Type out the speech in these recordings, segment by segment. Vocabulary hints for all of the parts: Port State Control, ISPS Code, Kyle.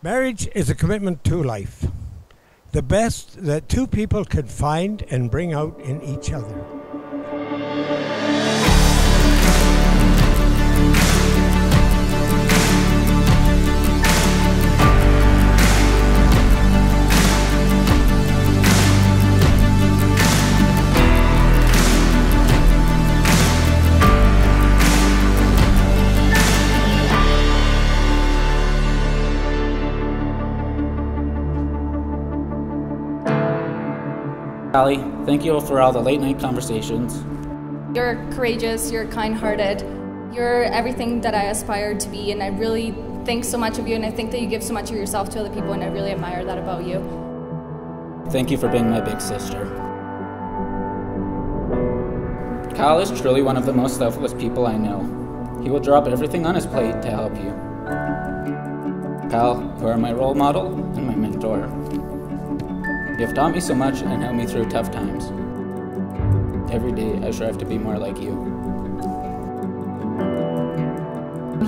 Marriage is a commitment to life, the best that two people can find and bring out in each other. Allie, thank you for all the late night conversations. You're courageous, you're kind-hearted, you're everything that I aspire to be, and I really think so much of you, and I think that you give so much of yourself to other people, and I really admire that about you. Thank you for being my big sister. Kyle is truly one of the most selfless people I know. He will drop everything on his plate to help you. Kyle, you are my role model and my mentor. You have taught me so much and helped me through tough times. Every day, I strive to be more like you.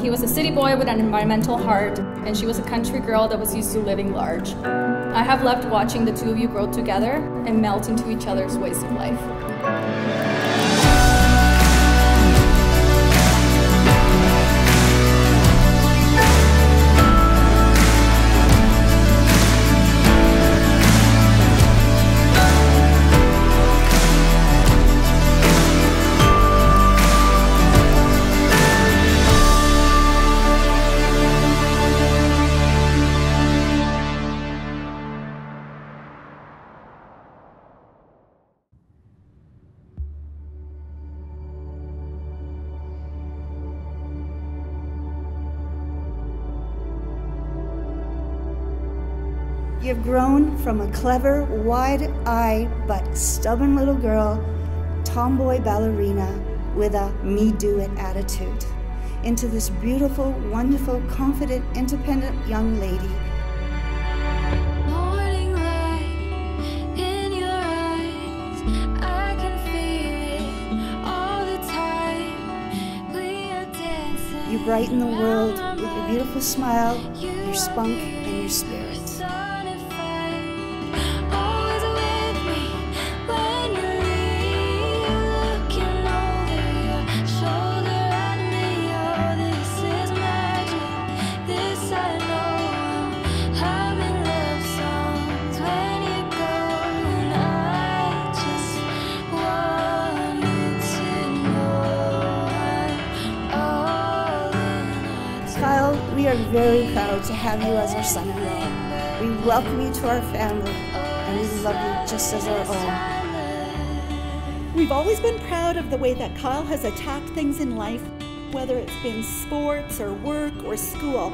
He was a city boy with an environmental heart, and she was a country girl that was used to living large. I have loved watching the two of you grow together and melt into each other's ways of life. You've grown from a clever, wide-eyed, but stubborn little girl, tomboy ballerina with a me-do-it attitude, into this beautiful, wonderful, confident, independent young lady. Morning light in your eyes, I can feel it all the time. We are dancing. You brighten the world with your beautiful smile, your spunk, and your spirit. We are very proud to have you as our son-in-law. We welcome you to our family, and we love you just as our own. We've always been proud of the way that Kyle has attacked things in life, whether it's been sports or work or school.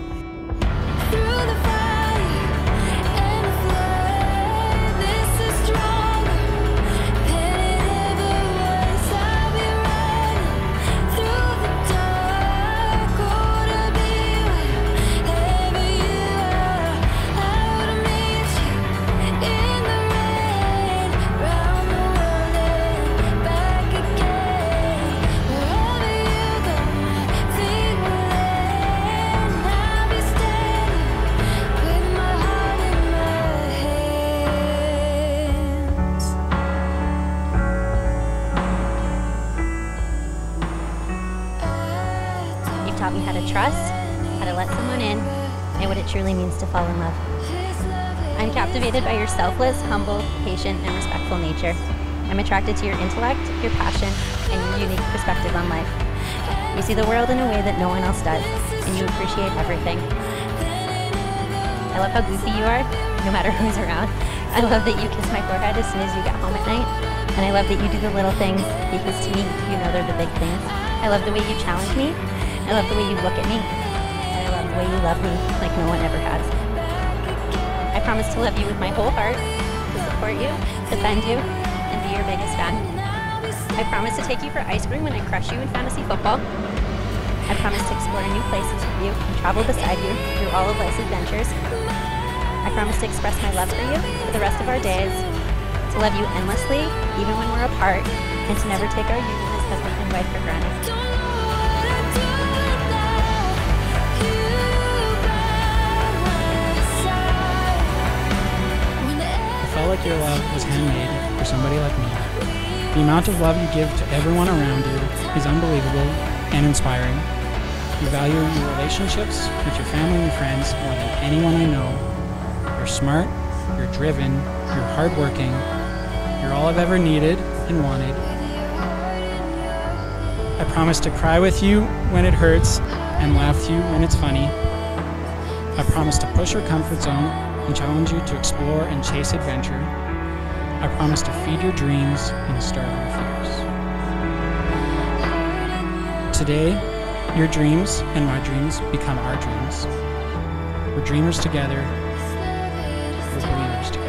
Taught me how to trust, how to let someone in, and what it truly means to fall in love. I'm captivated by your selfless, humble, patient, and respectful nature. I'm attracted to your intellect, your passion, and your unique perspective on life. You see the world in a way that no one else does, and you appreciate everything. I love how goofy you are, no matter who's around. I love that you kiss my forehead as soon as you get home at night, and I love that you do the little things, because to me, you know they're the big things. I love the way you challenge me. I love the way you look at me, and I love the way you love me like no one ever has. I promise to love you with my whole heart, to support you, defend you, and be your biggest fan. I promise to take you for ice cream when I crush you in fantasy football. I promise to explore new places with you and travel beside you through all of life's adventures. I promise to express my love for you for the rest of our days, to love you endlessly, even when we're apart, and to never take our union as husband and wife for granted. your love was handmade for somebody like me. The amount of love you give to everyone around you is unbelievable and inspiring. You value your relationships with your family and friends more than anyone I know. You're smart, you're driven, you're hardworking, you're all I've ever needed and wanted. I promise to cry with you when it hurts and laugh with you when it's funny. I promise to push your comfort zone and challenge you to explore and chase adventure. I promise to feed your dreams and starve your fears. Today, your dreams and my dreams become our dreams. We're dreamers together. We're believers together.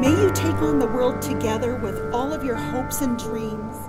May you take on the world together with all of your hopes and dreams.